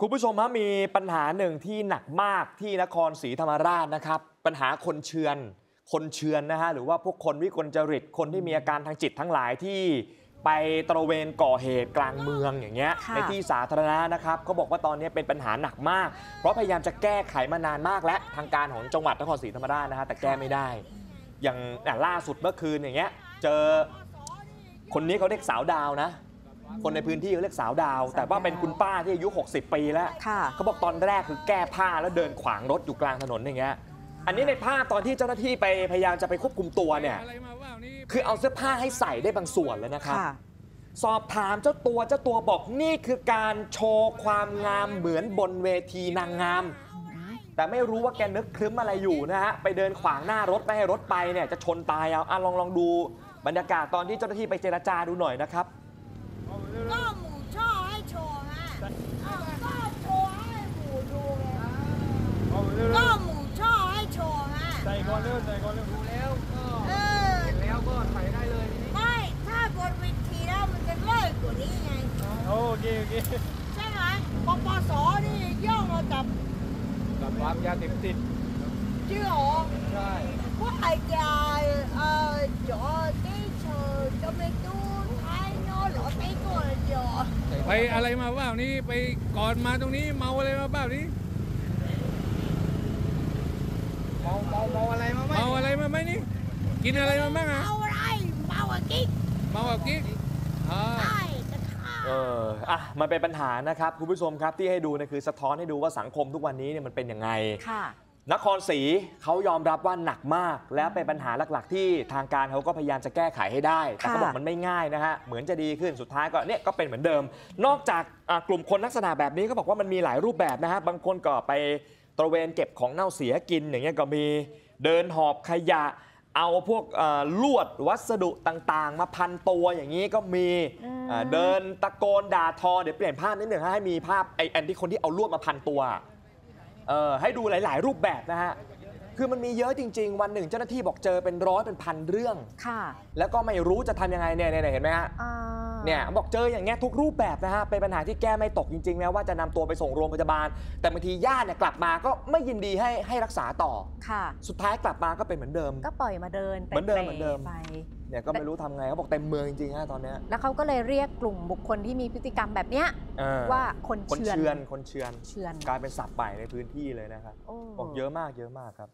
คุณผู้ชมฮะมีปัญหาหนึ่งที่หนักมากที่นครศรีธรรมราชนะครับปัญหาคนเชือนนะฮะหรือว่าพวกคนวิกลจริตคนที่มีอาการทางจิตทั้งหลายที่ไปตระเวนก่อเหตุกลางเมืองอย่างเงี้ยในที่สาธารณะนะครับเขาบอกว่าตอนนี้เป็นปัญหาหนักมากเพราะพยายามจะแก้ไขมานานมากและทางการของจังหวัดนครศรีธรรมราชนะฮะแต่แก้ไม่ได้อย่างล่าสุดเมื่อคืนอย่างเงี้ยเจอคนนี้เขาเรียกสาวดาวนะคนในพื้นที่เขาเรียกสาวดาวแต่ว่าเป็นคุณป้าที่อายุ60ปีแล้วเขาบอกตอนแรกคือแก้ผ้าแล้วเดินขวางรถอยู่กลางถนนอย่างเงี้ยอันนี้ในภาพตอนที่เจ้าหน้าที่ไปพยายามจะไปควบคุมตัวเนี่ยคือเอาเสื้อผ้าให้ใส่ได้บางส่วนแล้วนะครับสอบถามเจ้าตัวบอกนี่คือการโชว์ความงามเหมือนบนเวทีนางงามแต่ไม่รู้ว่าแกนึกครึ้มอะไรอยู่นะฮะไปเดินขวางหน้ารถไม่ให้รถไปเนี่ยจะชนตายเอาลองดูบรรยากาศตอนที่เจ้าหน้าที่ไปเจรจาดูหน่อยนะครับก็หมูช่อให้โชว์ฮะก็โชว์ให้หมูดูเลยก็หมูช่อให้โชว์ฮะใส่ก่อนเร็วดูแล้วก็เห็นแล้วก็ใส่ได้เลยไม่ถ้าบนเวทีแล้วมันจะเลิกกว่านี้ไงโอเคใช่ไหมปปส.นี่ย่องเราจับวางยาเสพติดจริงเหรอใช่ว่าไอ้ยาจ่อที่เชิญจะไม่ดูไปอะไรมาบ้างนี่ไปก่อนมาตรงนี้เมาอะไรมาบ้างนี่เมาอะไรมาไหมนี่กินอะไรมาบ้างอะเมาอะไรกิ๊กมันเป็นปัญหานะครับคุณผู้ชมครับที่ให้ดูเนี่ยคือสะท้อนให้ดูว่าสังคมทุกวันนี้เนี่ยมันเป็นยังไงนครศรีเขายอมรับว่าหนักมากและเป็นปัญหาหลักๆที่ทางการเขาก็พยายามจะแก้ไขให้ได้แต่เขาบอกมันไม่ง่ายนะฮะเหมือนจะดีขึ้นสุดท้ายก็เนี่ยก็เป็นเหมือนเดิมนอกจากกลุ่มคนลักษณะแบบนี้ก็บอกว่ามันมีหลายรูปแบบนะฮะบางคนก็ไปตระเวนเก็บของเน่าเสียกินอย่างเงี้ยก็มีเดินหอบขยะเอาพวกลวดวัสดุต่างๆมาพันตัวอย่างนี้ก็มีเดินตะโกนด่าทอเดี๋ยวเปลี่ยนภาพนิดหนึ่งให้มีภาพไอ้อันที่คนที่เอาลวดมาพันตัวให้ดูหลายๆรูปแบบนะฮะคือมันมีเยอะจริงๆวันหนึ่งเจ้าหน้าที่บอกเจอเป็นร้อยเป็นพันเรื่องค่ะแล้วก็ไม่รู้จะทำยังไงเนี่ยเห็นไหมฮะเนี่ยบอกเจออย่างเงี้ยทุกรูปแบบนะฮะเป็นปัญหาที่แก้ไม่ตกจริงๆแม้ว่าจะนำตัวไปส่งโรงพยาบาลแต่บางทีญาติเนี่ยกลับมาก็ไม่ยินดีให้รักษาต่อค่ะสุดท้ายกลับมาก็เป็นเหมือนเดิมก็ปล่อยมาเดินเหมือนเดิมไปเนี่ยก็ไม่รู้ทำไงเขาบอกเต็มเมืองจริงๆฮะตอนนี้แล้วเขาก็เลยเรียกกลุ่มบุคคลที่มีพฤติกรรมแบบเนี้ยว่าคนเชือนกลายเป็นศัพท์ใหม่ในพื้นที่เลยนะครับบอกเยอะมากครับ